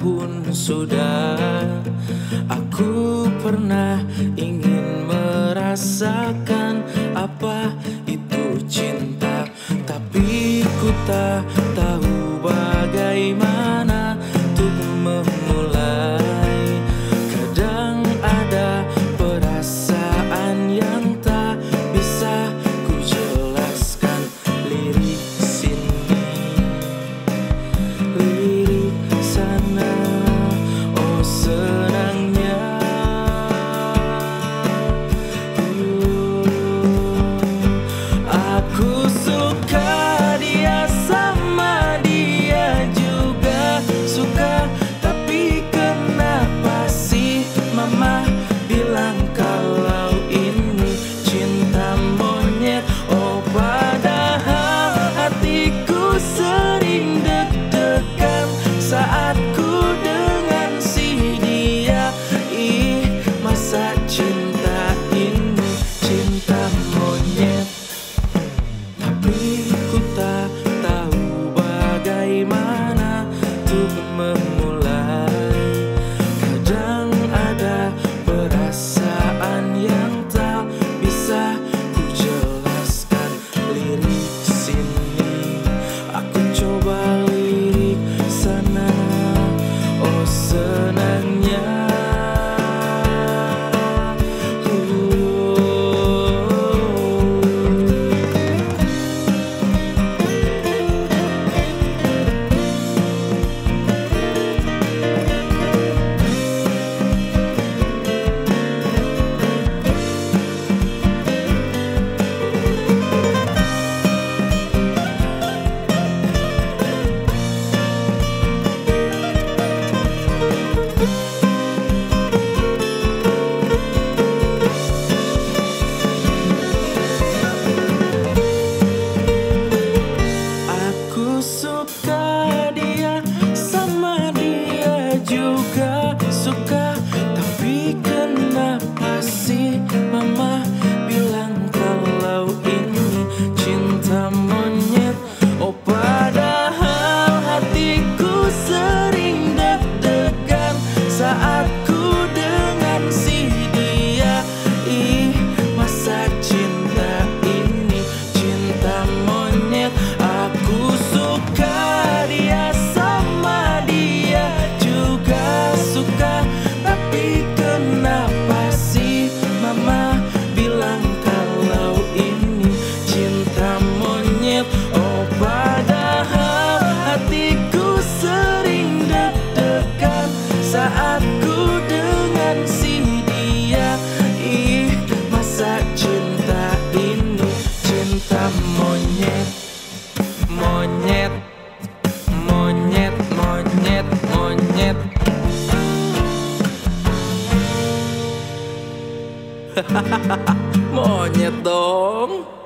tahun sudah aku pernah ingin merasakan apa itu cinta, tapi ku tak tahu bagaimana untuk memulai. Kadang ada perasaan yang tak bisa ku jelaskan. Lirik sini, lirik sana, oh senangnya. Aku suka dia, sama dia juga suka. Tapi kenapa sih mama bilang kalau ini cinta monyet? Oh padahal hatiku sering deg-degan saat ku dengan si dia. Ih, masa cinta ini cinta monyet? Ku tak tahu bagaimana untuk memulai. Kadang ada perasaan yang tak bisa ku jelaskan. Lirik sini, aku coba lirik sana, oh senangnya. Monyet dong.